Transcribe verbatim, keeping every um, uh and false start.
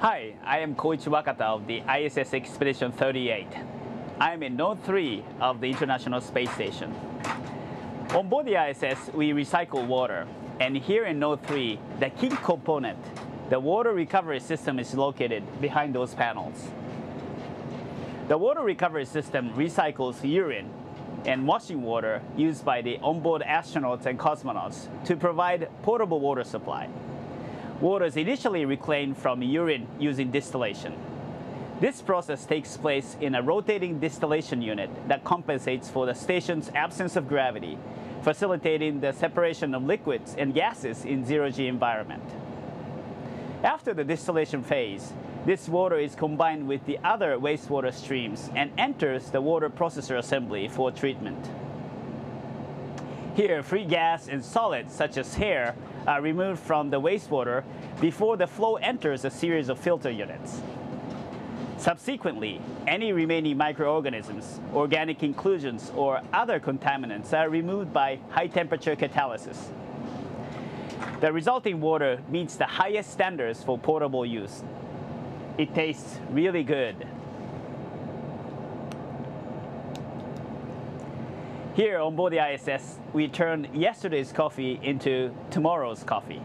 Hi, I am Koichi Wakata of the I S S Expedition thirty-eight. I am in Node three of the International Space Station. On board the I S S, we recycle water. And here in Node three, the key component, the water recovery system, is located behind those panels. The water recovery system recycles urine and washing water used by the onboard astronauts and cosmonauts to provide portable water supply. Water is initially reclaimed from urine using distillation. This process takes place in a rotating distillation unit that compensates for the station's absence of gravity, facilitating the separation of liquids and gases in zero-G environment. After the distillation phase, this water is combined with the other wastewater streams and enters the water processor assembly for treatment. Here, free gas and solids such as hair are removed from the wastewater before the flow enters a series of filter units. Subsequently, any remaining microorganisms, organic inclusions, or other contaminants are removed by high-temperature catalysis. The resulting water meets the highest standards for portable use. It tastes really good. Here on board the I S S, we turned yesterday's coffee into tomorrow's coffee.